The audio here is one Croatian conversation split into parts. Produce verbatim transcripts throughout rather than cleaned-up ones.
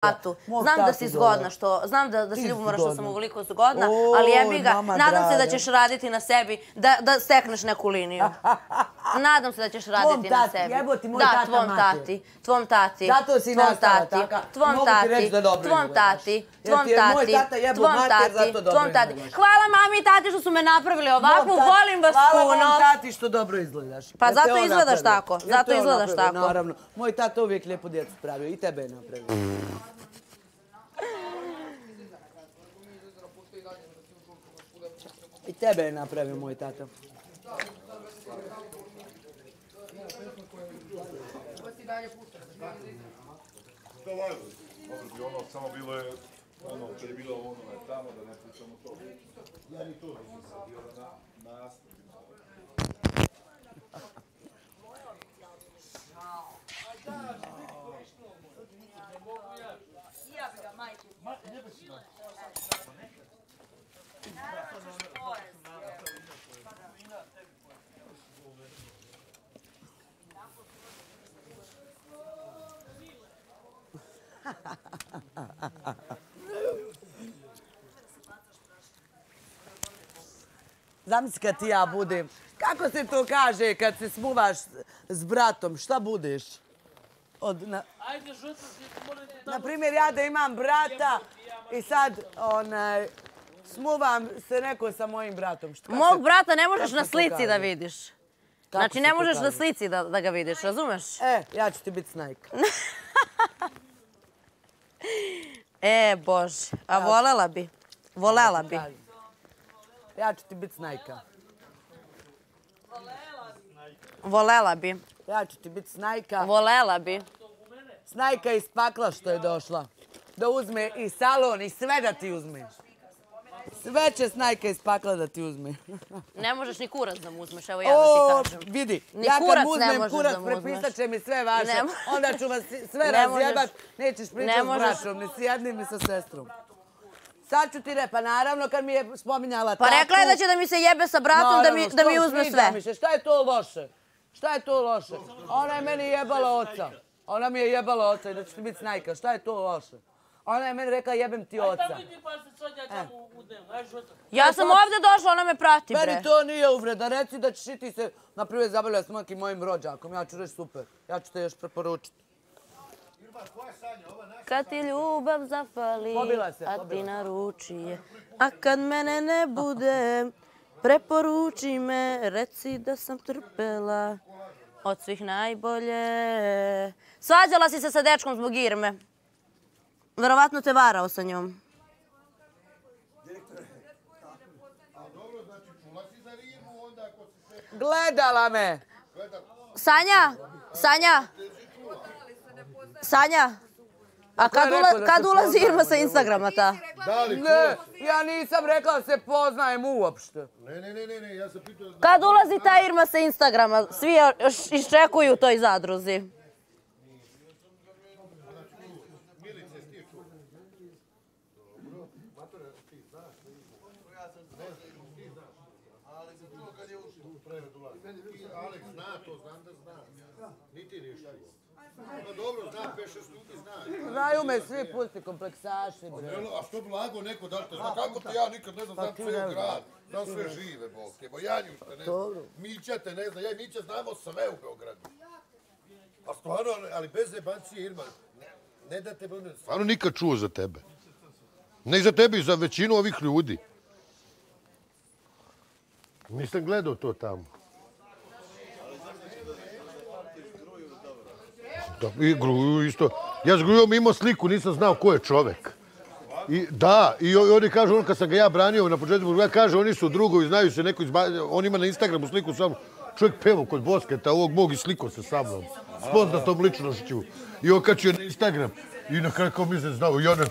Тату. Знам да си згодна што, знам да да си љубомора што сум уволико згодна, али е бига. Надам се да ќеш радити на себе, да да стекнеш неку линија. Надам се да ќеш радити на себе. Да, твом тати, твом тати, твом тати, твом тати, твом тати, твом тати, твом тати, твом тати. Хвала мами и тати што су ме направили овако, волим вас пуно. Хвала мам тати што добро изгледаш. Па зато изгледаш тако, зато изгледаш тако. Наравно, мој тата увек лепо децо правио и тебе направи. И тебе е направи мој тата. Само било е оно, каде било оно е тамо, да не пучамо тоа. Ја ни тоа не се била на нас. Zamisli kad ti ja budem, kako se to kaže kad se smuvaš s bratom, šta budeš? Naprimjer, ja da imam brata i sad smuvam se neko sa mojim bratom. Mog brata ne možeš na slici da vidiš. Znači, ne možeš na slici da ga vidiš, razumeš? E, ja ću ti biti snajka. E, Bože, a volela bi, volela bi. Ja ću ti biti snajka. Volela bi. Ja ću ti biti snajka. Volela bi. Snajka iz pakla što je došla. Da uzme i salon i sve da ti uzme. Sve će snajka iz pakla da ti uzme. Ne možeš ni kurac da mu uzmeš, evo ja da ti kažem. Vidi, ja kad uzmem kurac, prepisat će mi sve vaše. Onda ću vas sve razjebat. Nećeš pričati s braćom, ni s jednim, ni sa sestrom. Sad ću ti re, pa naravno kad mi je spominjala tatu... Pa rekla je da će da mi se jebe sa bratom, da mi uzme sve. Šta je to loše? Šta je to loše? Ona je meni jebala oca. Ona mi je jebala oca i da ćeš ti biti snajka. Šta je to loše? Ona je meni rekla jebem ti oca. Ja sam ovde došla, ona me prati bre. Meni to nije uvreda. Reci da ćeš i ti se naprimer zabavljati s makim mojim rođakom. Ja ću reći super. Ja ću te još preporučiti. Kad ti ljubav zafali, a ti naruči je. A kad mene ne bude, preporuči me, reci da sam trpela od svih najbolje. Svađala si se sa dečkom zbog Irme. Verovatno te varao sa njom. Gledala me. Sanja, Sanja. Sanja, a kad ulazi Irma sa Instagrama ta? Ne, ja nisam rekla da se poznajem uopšte. Ne, ne, ne, ne, ja sam pitao... Kad ulazi ta Irma sa Instagrama? Svi iščekuju u toj zadruzi. Aleks zna to, znam da zna. Niti ništa. Pa dobro, zna, peše stupi, zna. Znaju me svi pusti kompleksaši, bre. A što blago neko da te zna, kako te ja nikad ne znam, znam ceo grad, znam sve žive, bolke. Bojanju te ne znam, Mića te ne znam, ja i Mića znamo sve u Beogradu. A stvarno, ali bez jebancije, Irma, ne da te... Stvarno nikad čuo za tebe. Ne i za tebe, i za većinu ovih ljudi. Nisam gledao to tamo. I Gruju isto. Ja s Grujom imao sliku, nisam znao ko je čovek. Da, i oni kažu, on kad sam ga ja branio na početku, ja kaže, oni su drugovi, znaju se, neko izbacio, on ima na Instagramu sliku sa mnom. Čovjek pevao kod Bosketa, ovog mog i slikao se sa mnom. S poznatom ličnošću. I okačio na Instagram. I na kraju kao mi se znao. I ona,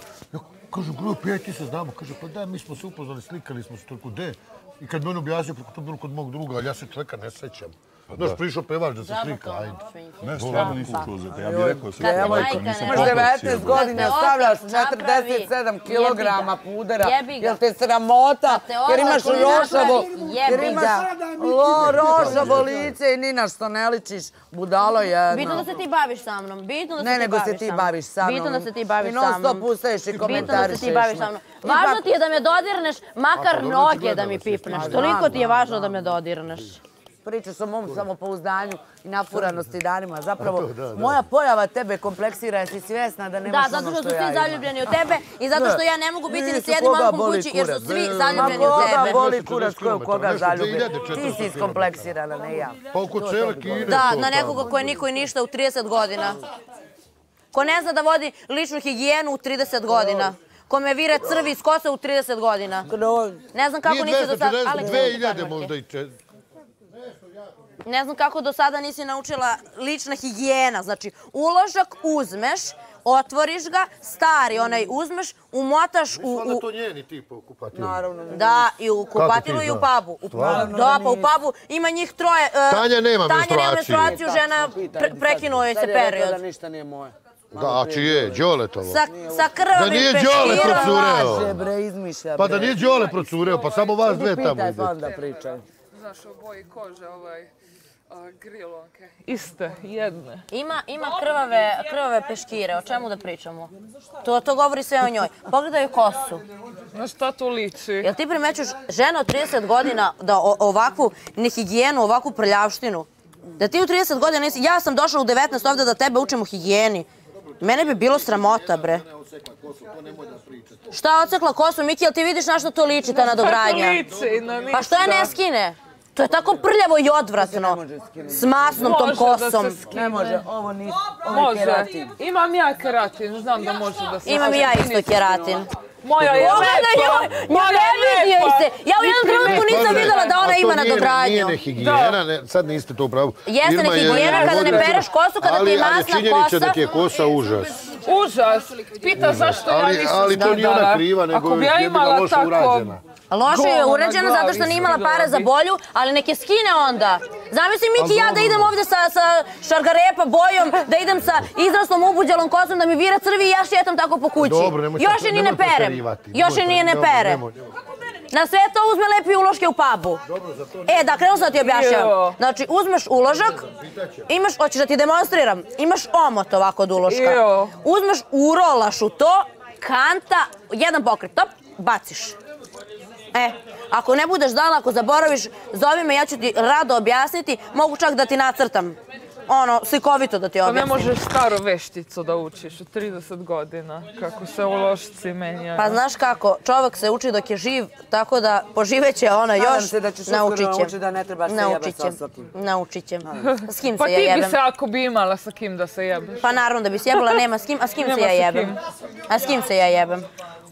kažu, Gruju, pa ja i ti se znamo. Kaže, pa da, mi smo se upoznali, slikali smo se toliko, gde? I kad me on objasnio, to je bilo kod mog druga, ali ja se čoveka ne sećam. Noš prišao pevač da se slika, ajde. Ne, stvarno nisam čuo za te. Ja bih rekao se kao majka, nisam čuo za te. Možda devetnaest godina, stavljaš četrdeset sedam kilograma pudera, jer te sramota, jer imaš rošavo lice i ni na što ne ličiš. Budalo jedno. Bitno da se ti baviš sa mnom. Ne, nego se ti baviš sa mnom. Bitno da se ti baviš sa mnom. I non stop ustaješ i komentarišeš. Važno ti je da me dodirneš, makar noge da mi pipneš. Toliko ti je važno da me dodirneš. Priča sa mom samopouzdanju i napuranosti danima. Zapravo, moja pojava tebe kompleksira, jer si svjesna da nemaš ono što ja imam. Da, zato što su svi zaljubljeni u tebe i zato što ja ne mogu biti ni s jednim momkom kući, jer su svi zaljubljeni u tebe. Ma koga boli kurac, ko je u koga zaljubljen? Ti si iskompleksirana, ne ja. Pa oko celki ide to. Da, na nekoga koje niko i ništa u trideset godina. Ko ne zna da vodi ličnu higijenu u trideset godina. Kome vira crvi iz kose u trideset godina. Ne znam kako nisi do sada... dve hiljade možda i čez. Ne znam kako do sada nisi naučila lična higijena. Znači, uložak uzmeš, otvoriš ga, stari onaj uzmeš, umotaš u... Mislim da to njeni tipa u kupatilu. Naravno. Da, i u kupatilu i u pubu. Da, pa u pubu ima njih troje... Tanja nema menstruaciju. Tanja nema menstruaciju, žena prekinuo joj se period. Sad je rekla da ništa nije moje. Da, a čije, Đoletovo. Sa krvim peškirom. Da nije Đole procureo. Pa da nije Đole procureo, pa samo vas dve tamo idete. Znaš, o boji kože, ovaj, grilonke. Iste, jedne. Ima krvave peškire, o čemu da pričamo? To govori sve o njoj. Pogledaj kosu. Na šta to liči? Jel ti primećuš žena od trideset godina da ovakvu nehigijenu, ovakvu prljavštinu? Da ti u trideset godina nisi... Ja sam došla u devetnaest ovde da tebe učim o higijeni. Mene bi bilo sramota, bre. Šta odsekla kosu, Miki? Jel ti vidiš na što to liči, ta nadogradnja? Pa što je ne skine? To je tako prljavo i odvratno. S masnom tom kosom. Ne može, ovo nije keratin. Imam ja keratin, znam da može da se... Imam ja isto keratin. Moja je lepa, moja je lepa. Ja u jednom trenutku nisam videla da ona ima nadogradnju. Nije nehigijena, sad niste to upravo. Jeste nehigijena kada ne pereš kosu, kada ti je masna kosa. Ali činjenica da ti je kosa užas. Užas? Pita zašto ja nisam znala. Ali to nije ona kriva, nego je bila loša urađena. Loše je urađena zato što nije imala para za bolju, ali neke skine onda. Zamisli Miki ja da idem ovde sa šargarepa bojom, da idem sa izrastom ubuđalom kosom, da mi vira crvi i ja šetam tako po kući. Još je ni ne perem. Još je ni ne perem. Na sve to uzme lepi uloške u pubu. E, da, krenu sam da ti objašnjam. Znači, uzmeš uložak, imaš, hoćeš da ti demonstriram, imaš omot ovako od uloška. Uzmeš, urolaš u to, kanta, jedan pokret, top, baciš. E, ako ne budeš dala, ako zaboraviš, zovi me, ja ću ti rado objasniti, mogu čak da ti nacrtam. Ono, slikovito da ti objasnim. Pa ne možeš staro vešticu da učiš u trideset godina, kako se ulošci menjaju. Pa znaš kako, čovek se uči dok je živ, tako da poživeće ona još, naučiće. Nadam se da ćeš uskoro naučiti da ne trebaš se jebati sa svakim. Naučiće. S kim se ja jebem? Pa ti bi se ako bi imala sa kim da se jebeš. Pa naravno da bi se jebala, nema s kim, a s kim se ja jebem? A s kim se ja jebem?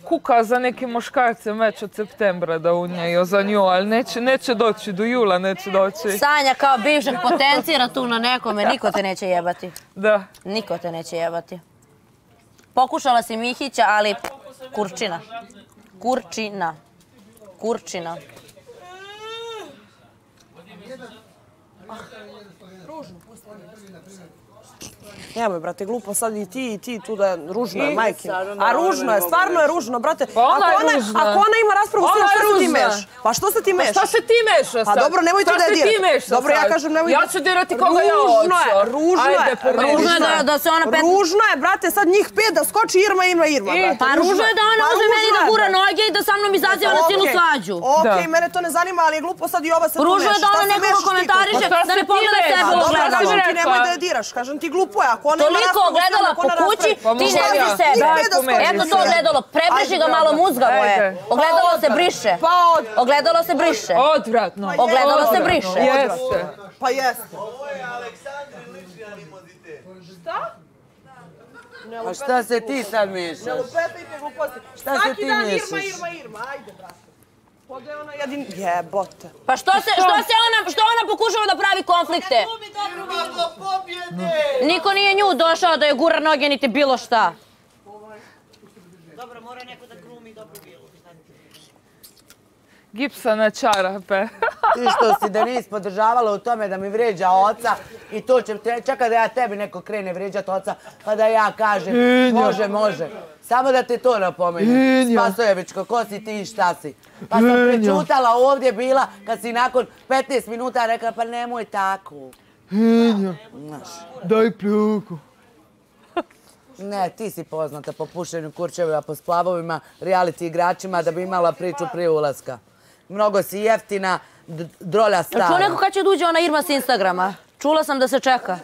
Kuka za nekim muškarcem već od septembra da unjaju za nju, ali neće doći, do jula neće doći. Sanja kao bivšak potencira tu na nekome, niko te neće jebati. Da. Niko te neće jebati. Pokušala si Mihića, ali kurčina. Kurčina. Kurčina. Nemoj, brate, glupo sad i ti i ti tu da je ružno je, majke. A ružno je, stvarno je ružno, brate. Pa ona je ružna. Ako ona ima raspravu, šta se ti meš? Pa što se ti meš? Pa šta se ti meša sad? Pa dobro, nemoj to da je dirati. Dobro, ja kažem, nemoj... Ja ću dirati koga ja hoću. Ružno je, ružno je. Ružno je, brate, sad njih pet da skoči Irma, Irma, Irma. Pa ružno je da ona uze meni da gura noge i da sa mnom izaziva na silnu svađu. Okej, mene to ne zanima, ali je glupo sad i ova se tu meš. Toliko ogledala po kući, ti ne vidi sebe. Eto to ogledalo, prebriši ga malo, muzgavo je. Ogledalo se briše. Ogledalo se briše. Odvratno. Ogledalo se briše. Jeste. Pa jeste. Ovo je Aleksandrin lični animozitet. Šta? Pa šta se ti sad mešaš? Ne lupetajte gluposti. Šta se ti mešaš? Svaki dan Irma, Irma, Irma. Ajde, brate. Poda je ona jedin... Jebote. Pa što se ona pokušava da pravi konflikte? Niko nije nju došao da je gura noge, niti bilo šta. Dobro, mora neko da grumi dobro bilo. Gipsa na čarape. Ти што си da nisi podržavala u tome da mi vređa oca i to će čeka da ja tebi neko krene vređat oca pa da ja kažem može, može. Samo da ti to napomenem. Spasojevićko, ko si ti i šta si? Pa sam prečutala ovdje bila kad si nakon petnaest minuta rekla pa nemoj tako. Henja, daj pljuku. Ne, ti si poznata po pušenju kurčevima, po splavovima, reality igračima da bi imala priču prije ulaska. Mnogo si jeftina, drolja stara. Čuo neko kad će dođe ona Irma s Instagrama? Čula sam da se čeka.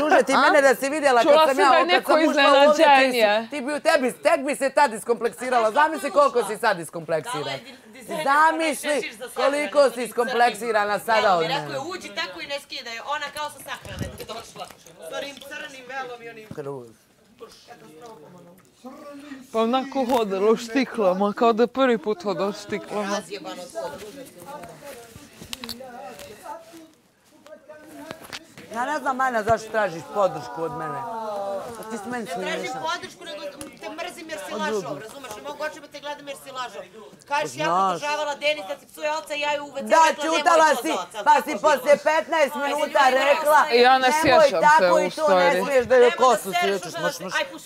Duže ti mene da si vidjela kad sam ja ovdje, kad sam ušla ovdje, tek bi se tad iskompleksirala. Zamisli koliko si sad iskompleksirana. Zamisli koliko si iskompleksirana sada od mene. Rekao je uđi tako i ne skida je, ona kao sa sahrane došla. S onim crnim velom i onim... Kruz. Pa onako hodala od štiklama, kao da prvi put hodala od štiklama. Ja ne znam, Ana, zašto tražiš podršku od mene? Ti si meni smiješna. Ne tražim podršku, nego te mrzim jer si lažov, razumeš? Ne mogu očima te gledam jer si lažov. Kažeš, ja podržavala Denis da si psuje oca i ja ju uvek rekla, nemoj to od oca. Da, čutala si, pa si poslije petnaest minuta rekla, nemoj tako i to, ne smiješ da joj kosu sjećaš.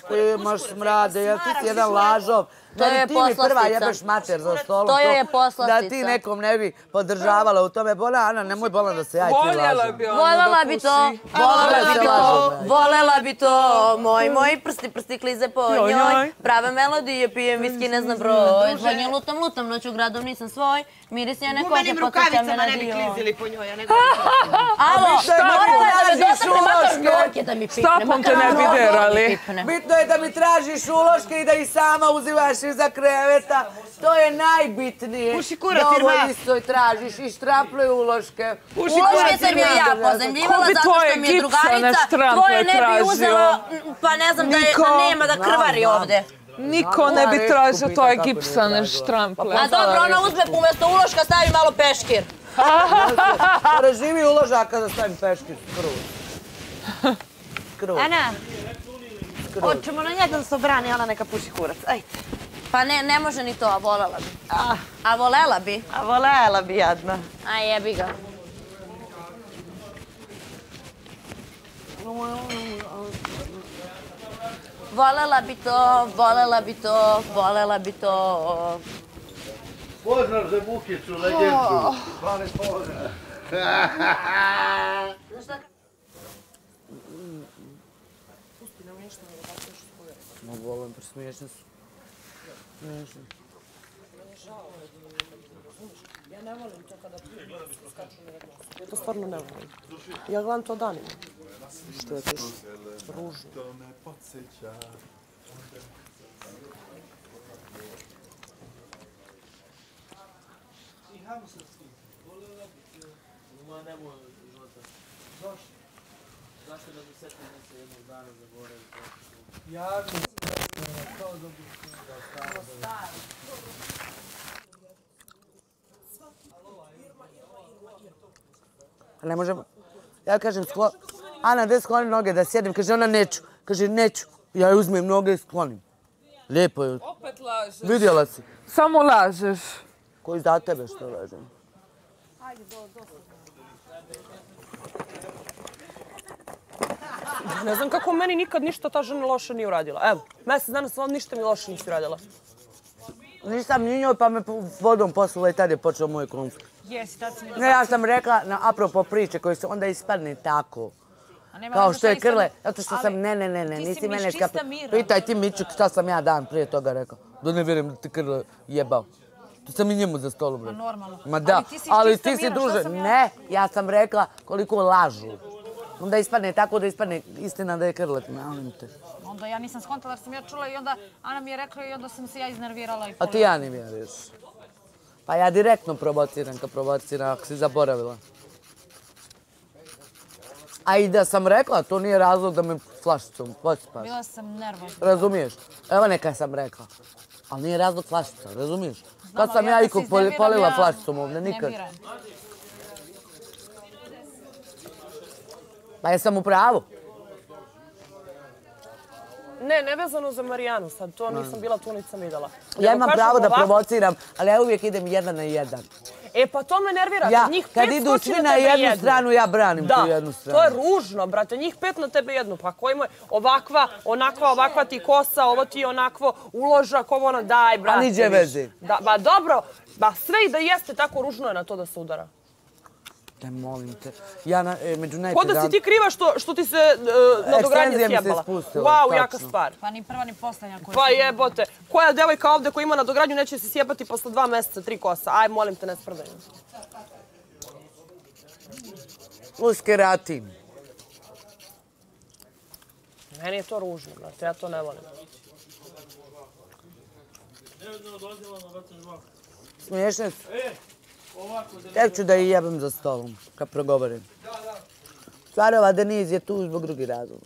Ti imaš smrade, jer ti si jedan lažov. To je poslastica. To je poslastica. Da ti nekom ne bi podržavala u tome. Bola, Ana, nemoj bolan da se ja i ti lažem. Voljela bi ona. Voljela bi to. Voljela bi to. Voljela bi to. Moj, moji prsti, prsti klize po njoj. Prave melodije, pijem viski, ne znam broj. Zvanje lutam, lutam, noć u gradom nisam svoj. Miris ja neko će pokućam me na dio. Gumenim rukavicama ne bi klizili po njoj. Alo, dosta me mataš gorke da mi pipne. Stopom te ne bi derali. Bitno je da mi tražiš uloške i da ih sama uzivaš iza kreveta, to je najbitnije. Da ovo isto tražiš i štraploj uloške. Uloške sam joj ja pozemljivala zato što mi je drugarica tvoje ne bi uzela, pa ne znam da nema da krvari ovde. Niko ne bi tražio tvoje gipsane štrample. A dobro, ona uzme umjesto uloška stavi malo peškir. Preživi uložaka da stavim peškir. Kruz. Ana, hoćemo na njega da se obrani, ona neka puši kurac. Ajde. Pa ne, ne može ni to, a volela bi. A volela bi? A volela bi, jadna. A jebi ga. Volela bi to, volela bi to, volela bi to. Pozdrav za Bukicu, legendu. Hvala pozdrav. Znaš šta? Pusti nam nešto, ne da ćeš skoje. No, volim, presmiješni su. Ne znam. Ja ne volim to kada pijem, skaču mi jedno. Ja to stvarno ne volim. Ja gledam to danima. Što je to ružno. Zašto? Zašto da bi setim da se jednog dana zaboravim? Ja bi se kao da bi... Ne možemo. Ja kažem, Ana, gde skloni noge da sjedim? Kaže, ona neću. Kaže, neću. Ja joj uzmem noge i sklonim. Lijepo je. Opet lažeš. Vidjela si. Samo lažeš. Koji za tebe što lažem? Ajde, dosta. Ne znam kako meni nikad ništa ta žena loša nije uradila. Evo, mesec danas vam ništa mi loša nisi uradila. Nisam ni njoj pa me vodom poslala i tad je počeo moj konflikt. Ne, ja sam rekla na apropo priče koji se onda ispadne tako. Kao što je Krle, zato što sam ne, ne, ne, ne, nisi mene skapila. Pitaj ti Mičuk šta sam ja dan prije toga rekao. Da ne vjerujem da ti Krle jebao. To sam i njemu za stolu broj. Ma da, ali ti si duže. Ne, ja sam rekla koliko lažu. Onda ispadne tako da ispadne istina da je Krletina. Onda ja nisam skontala jer sam ja čula i onda Ana mi je rekla i onda sam se ja iznervirala. A ti ja ne vjeriš. Pa ja direktno provociram kad provociram, ako si zaboravila. A i da sam rekla, to nije razlog da me flašicom posipaš. Bila sam nervozna. Razumiješ? Evo neka sam rekla. Ali nije razlog flašica, razumiješ? Kad sam ja ikog polila flašicom ovdje, nikad. Pa jesam u pravu. Не, не vezano за Маријану, сад тоа не сум била, тоа не сум видела. Ја имам право да провоцирам, али ја увек идем една на една. Е, па тоа ме нервира. Njih пет скочи на тебе едно. Ја браним по една страна. Тоа е ружно, брате. Njih пет на тебе едно. Па кој му оваква, онаква, оваква ти коса, ово ти онакво, уложак, ово на дај, брате. Па ниже вези. Да, ба добро, ба све и да јесте тако ружно е на тоа да се удара. Те молим те. Ја меѓу најте. Кој да си ти крива што што ти се надограња сјебала. Вау, јака ствар. Па ни прва ни последна кој. Па јеботе. Која девојка овде која има надогрању нече се сјебати после два месеца три коса. Ај молим те не спрдај. Лускерати. Мене е тоа ружно, брате, ја тоа не волим. Смешно е. Tek ću da je jebem za stolom, kad progovorim. Stvarova Deniz je tu zbog drugi razlog.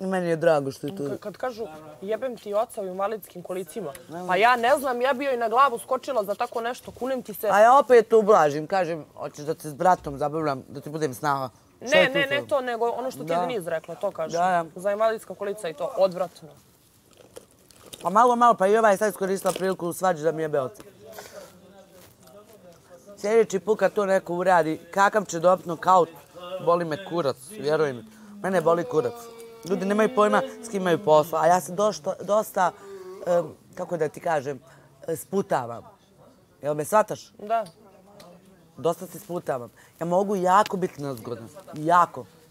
Meni je drago što je tu. Kad kažu jebem ti oca u invalidskim kolicima, pa ja ne znam, ja bio i na glavu skočila za tako nešto, kunem ti se... A ja opet to ublažim, kažem, hoćeš da te s bratom zabavljam, da ti budem snaha. Ne, ne, ne to, nego ono što ti je Deniz rekla, to kažem. Za invalidska kolica i to, odvratno. Pa malo, malo, pa i ova je sad iskoristila priliku u svađi da mi jebe oca. Sljedeći put kad to neko uradi, kakav će dobiti nokaut, boli me kurac, vjeruj mi. Mene boli kurac. Ljudi nemaju pojma s kim imaju posla, a ja se dosta, kako da ti kažem, sputavam. Jel me shvataš? Da. Dosta se sputavam. Ja mogu jako biti nezgodna, jako.